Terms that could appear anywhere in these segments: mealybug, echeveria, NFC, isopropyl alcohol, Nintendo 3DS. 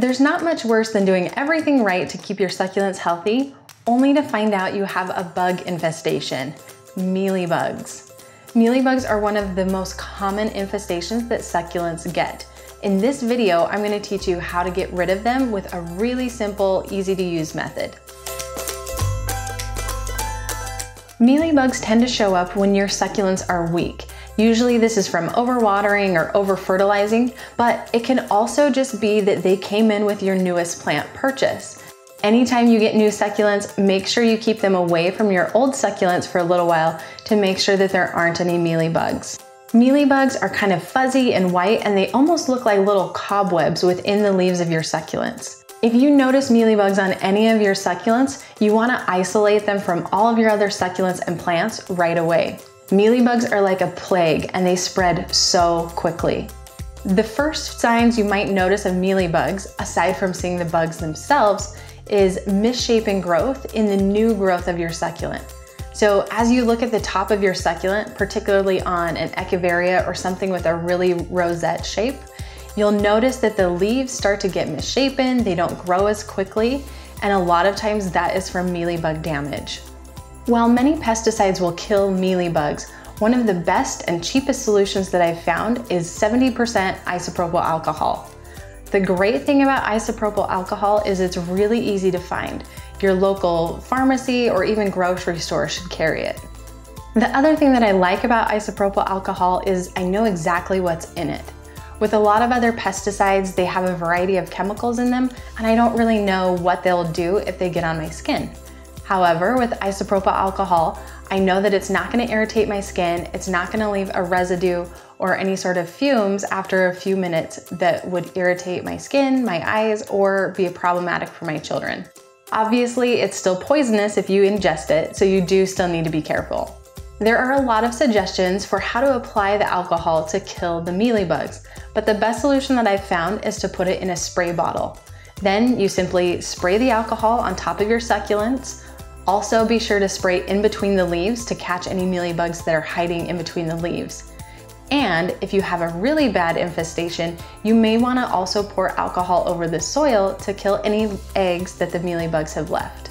There's not much worse than doing everything right to keep your succulents healthy, only to find out you have a bug infestation, mealybugs. Mealybugs are one of the most common infestations that succulents get. In this video, I'm going to teach you how to get rid of them with a really simple, easy to use method. Mealybugs tend to show up when your succulents are weak. Usually this is from overwatering or over-fertilizing, but it can also just be that they came in with your newest plant purchase. Anytime you get new succulents, make sure you keep them away from your old succulents for a little while to make sure that there aren't any mealybugs. Mealybugs are kind of fuzzy and white, and they almost look like little cobwebs within the leaves of your succulents. If you notice mealybugs on any of your succulents, you want to isolate them from all of your other succulents and plants right away. Mealybugs are like a plague, and they spread so quickly. The first signs you might notice of mealybugs, aside from seeing the bugs themselves, is misshapen growth in the new growth of your succulent. So as you look at the top of your succulent, particularly on an echeveria or something with a really rosette shape, you'll notice that the leaves start to get misshapen, they don't grow as quickly, and a lot of times that is from mealybug damage. While many pesticides will kill mealybugs, one of the best and cheapest solutions that I've found is 70% isopropyl alcohol. The great thing about isopropyl alcohol is it's really easy to find. Your local pharmacy or even grocery store should carry it. The other thing that I like about isopropyl alcohol is I know exactly what's in it. With a lot of other pesticides, they have a variety of chemicals in them, and I don't really know what they'll do if they get on my skin. However, with isopropyl alcohol, I know that it's not going to irritate my skin, it's not going to leave a residue or any sort of fumes after a few minutes that would irritate my skin, my eyes, or be problematic for my children. Obviously, it's still poisonous if you ingest it, so you do still need to be careful. There are a lot of suggestions for how to apply the alcohol to kill the mealybugs, but the best solution that I've found is to put it in a spray bottle. Then you simply spray the alcohol on top of your succulents. Also be sure to spray in between the leaves to catch any mealybugs that are hiding in between the leaves. And if you have a really bad infestation, you may want to also pour alcohol over the soil to kill any eggs that the mealybugs have left.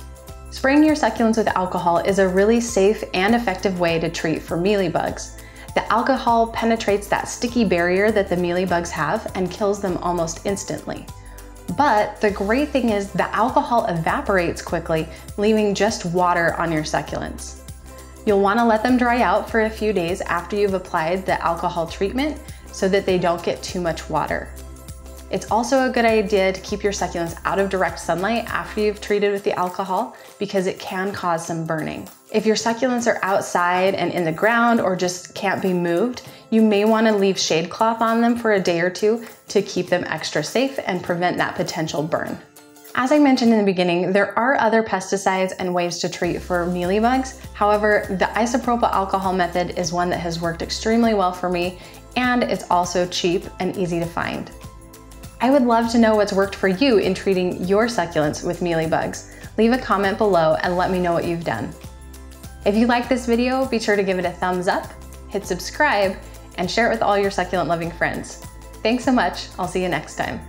Spraying your succulents with alcohol is a really safe and effective way to treat for mealybugs. The alcohol penetrates that sticky barrier that the mealybugs have and kills them almost instantly. But the great thing is the alcohol evaporates quickly, leaving just water on your succulents. You'll want to let them dry out for a few days after you've applied the alcohol treatment so that they don't get too much water. It's also a good idea to keep your succulents out of direct sunlight after you've treated with the alcohol because it can cause some burning. If your succulents are outside and in the ground or just can't be moved, you may want to leave shade cloth on them for a day or two to keep them extra safe and prevent that potential burn. As I mentioned in the beginning, there are other pesticides and ways to treat for mealybugs. However, the isopropyl alcohol method is one that has worked extremely well for me, and it's also cheap and easy to find. I would love to know what's worked for you in treating your succulents with mealybugs. Leave a comment below and let me know what you've done. If you like this video, be sure to give it a thumbs up, hit subscribe, and share it with all your succulent loving friends. Thanks so much. I'll see you next time.